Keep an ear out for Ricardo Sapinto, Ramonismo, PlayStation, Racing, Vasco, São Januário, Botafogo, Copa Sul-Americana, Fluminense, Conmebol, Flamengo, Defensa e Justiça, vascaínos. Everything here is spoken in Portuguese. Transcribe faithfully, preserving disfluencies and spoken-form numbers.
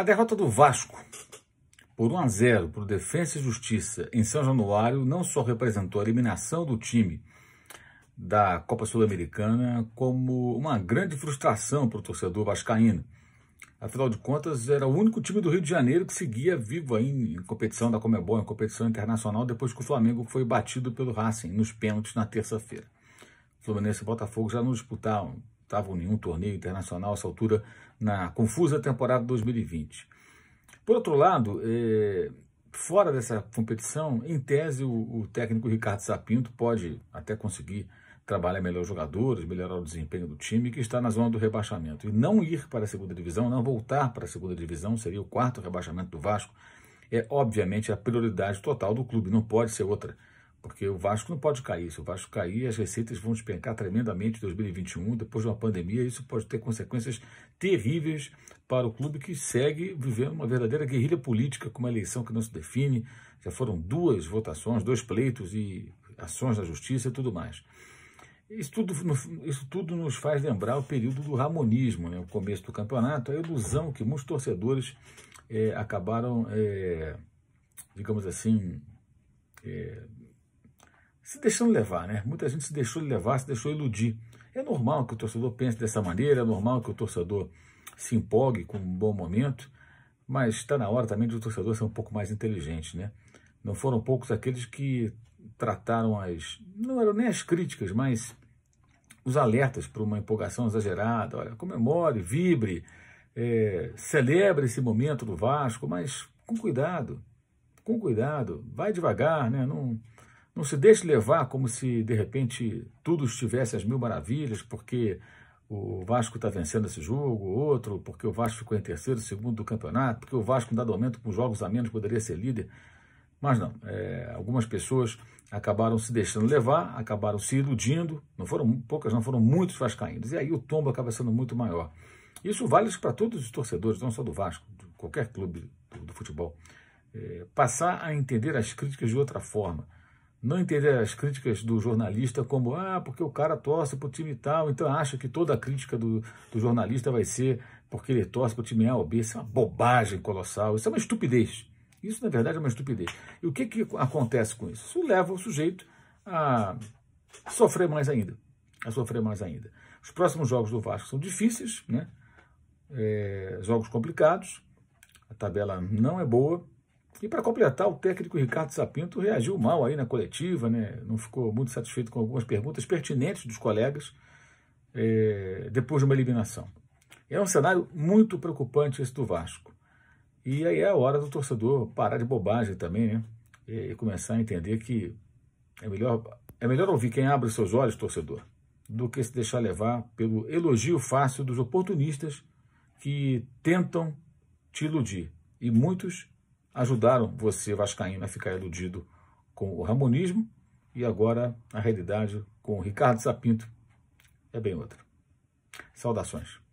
A derrota do Vasco por um a zero para o Defensa e Justiça em São Januário não só representou a eliminação do time da Copa Sul-Americana como uma grande frustração para o torcedor vascaíno. Afinal de contas, era o único time do Rio de Janeiro que seguia vivo aí em competição da Conmebol, em competição internacional, depois que o Flamengo foi batido pelo Racing nos pênaltis na terça-feira. Fluminense e Botafogo já não disputavam, estavam nenhum torneio internacional a essa altura na confusa temporada dois mil e vinte. Por outro lado, é, fora dessa competição, em tese, o, o técnico Ricardo Sapinto pode até conseguir trabalhar melhor os jogadores, melhorar o desempenho do time que está na zona do rebaixamento. E não ir para a segunda divisão, não voltar para a segunda divisão, seria o quarto rebaixamento do Vasco, é obviamente a prioridade total do clube, não pode ser outra, porque o Vasco não pode cair. Se o Vasco cair, as receitas vão despencar tremendamente em dois mil e vinte e um, depois de uma pandemia, isso pode ter consequências terríveis para o clube que segue vivendo uma verdadeira guerrilha política, com uma eleição que não se define, já foram duas votações, dois pleitos e ações na justiça e tudo mais. Isso tudo, isso tudo nos faz lembrar o período do ramonismo, né? O começo do campeonato, a ilusão que muitos torcedores é, acabaram, é, digamos assim, é, se deixando levar, né? Muita gente se deixou levar, se deixou iludir. É normal que o torcedor pense dessa maneira, é normal que o torcedor se empolgue com um bom momento, mas está na hora também de o torcedor ser um pouco mais inteligente, né? Não foram poucos aqueles que trataram as, não eram nem as críticas, mas os alertas para uma empolgação exagerada. Olha, comemore, vibre, é, celebre esse momento do Vasco, mas com cuidado, com cuidado, vai devagar, né? Não, não se deixe levar como se de repente tudo estivesse às mil maravilhas, porque o Vasco está vencendo esse jogo, outro, porque o Vasco ficou em terceiro, segundo do campeonato, porque o Vasco, em dado momento, com jogos a menos, poderia ser líder. Mas não, é, algumas pessoas acabaram se deixando levar, acabaram se iludindo, não foram poucas, não foram muitos vascaínos, e aí o tombo acaba sendo muito maior. Isso vale para todos os torcedores, não só do Vasco, de qualquer clube do, do futebol. É, passar a entender as críticas de outra forma, não entender as críticas do jornalista como, ah, porque o cara torce para o time tal, então acha que toda a crítica do, do jornalista vai ser porque ele torce para o time A ou B. Isso é uma bobagem colossal, isso é uma estupidez. Isso, na verdade, é uma estupidez. E o que, que acontece com isso? Isso leva o sujeito a sofrer mais ainda. A sofrer mais ainda. Os próximos jogos do Vasco são difíceis, né? É, jogos complicados, a tabela não é boa. E para completar, o técnico Ricardo Sapinto reagiu mal aí na coletiva, né? Não ficou muito satisfeito com algumas perguntas pertinentes dos colegas é, depois de uma eliminação. É um cenário muito preocupante esse do Vasco. E aí é a hora do torcedor parar de bobagem também, né? E começar a entender que é melhor, é melhor ouvir quem abre os seus olhos, torcedor, do que se deixar levar pelo elogio fácil dos oportunistas que tentam te iludir. E muitos ajudaram você, vascaíno, a ficar iludido com o ramonismo e agora a realidade com o Ricardo Sapinto é bem outra. Saudações.